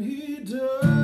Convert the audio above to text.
he does.